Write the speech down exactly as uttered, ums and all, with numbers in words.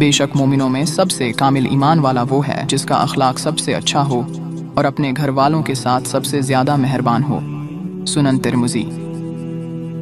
बेशक मोमिनों में सबसे कामिल ईमान वाला वो है जिसका अखलाक सबसे अच्छा हो और अपने घर वालों के साथ सबसे ज्यादा मेहरबान हो। सुनन तिरमुजी।